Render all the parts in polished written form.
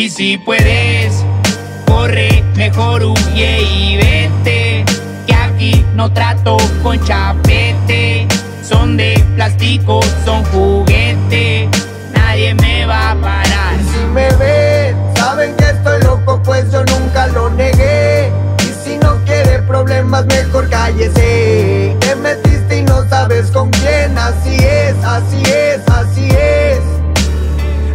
Y si puedes, corre, mejor huye y vete, que aquí no trato con chapete. Son de plástico, son juguete, nadie me va a parar. Y si me ven, saben que estoy loco, pues yo nunca lo negué. Y si no quiere problemas, mejor cállese. Te metiste y no sabes con quién, así es, así es, así es.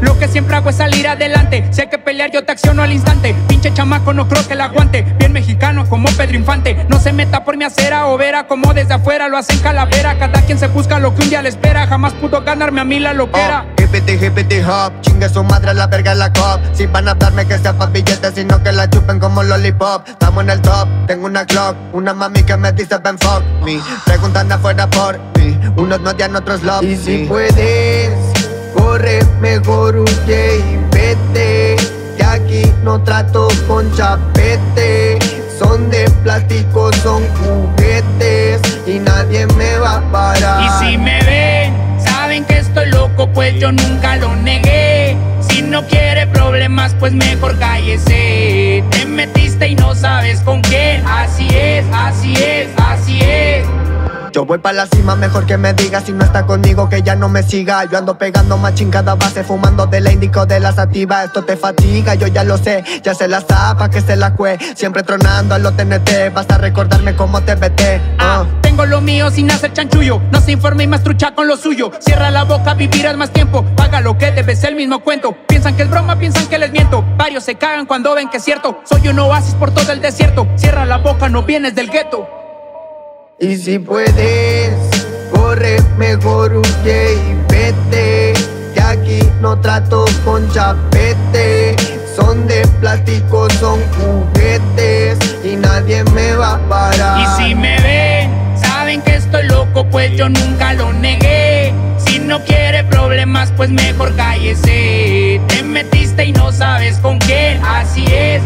Lo que siempre hago es salir adelante. Sé que pelear yo te acciono al instante. Pinche chamaco, no creo que la aguante. Bien mexicano como Pedro Infante. No se meta por mi acera o vera, como desde afuera lo hacen calavera. Cada quien se busca lo que un día le espera. Jamás pudo ganarme a mí la loquera. GPT hop, chingue su madre, la verga la cop. Si van a hablarme que sea pa' billetes, sino que la chupen como lollipop. Estamos en el top, tengo una clock, una mami que me dice ven fuck me. Preguntan afuera por mí, unos no odian, otros love. Y si puedes, corre, mejor huye y vete, que aquí no trato con chapete. Son de plástico, son juguetes y nadie me va a parar. Y si me ven, saben que estoy loco, pues yo nunca lo negué. Si no quiere problemas, pues mejor cállese. Te metiste y no sabes con qué, así es, así es, así es. Yo voy pa' la cima, mejor que me diga si no está conmigo, que ya no me siga. Yo ando pegando más chingada base, fumando de la indico, de la sativa. Esto te fatiga, yo ya lo sé, ya se la zapa, que se la cue. Siempre tronando a lo TNT, basta recordarme cómo te vete. Tengo lo mío sin hacer chanchullo, no se informe y más trucha con lo suyo. Cierra la boca, vivirás más tiempo, paga lo que debes, el mismo cuento. Piensan que es broma, piensan que les miento, varios se cagan cuando ven que es cierto. Soy un oasis por todo el desierto, cierra la boca, no vienes del gueto. Y si puedes, corre, mejor huye y vete, que aquí no trato con chapete. Son de plástico, son juguetes y nadie me va a parar. Y si me ven, saben que estoy loco, pues yo nunca lo negué. Si no quiere problemas, pues mejor cállese. Te metiste y no sabes con qué, así es,